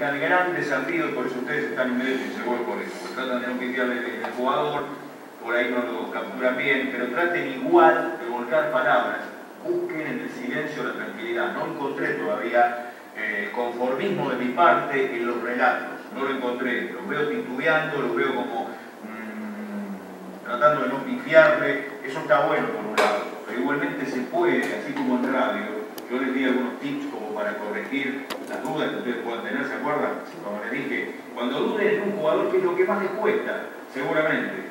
El gran desafío, por eso ustedes están en medio de ese gol, por eso, porque tratan de no pitear el jugador, por ahí no lo capturan bien, pero traten igual de volcar palabras, busquen en el silencio la tranquilidad. No encontré todavía conformismo de mi parte en los relatos, no lo encontré, los veo titubeando, los veo como tratando de no pifiarle. Eso está bueno por un lado, pero igualmente se puede, así como en radio. Yo les di algunos tips como para corregir las dudas que ustedes puedan tener, ¿se acuerdan? Como les dije, cuando duden en un jugador, que es lo que más les cuesta, seguramente.